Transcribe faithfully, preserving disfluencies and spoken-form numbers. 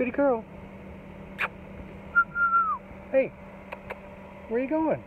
Pretty girl. Hey, where are you going?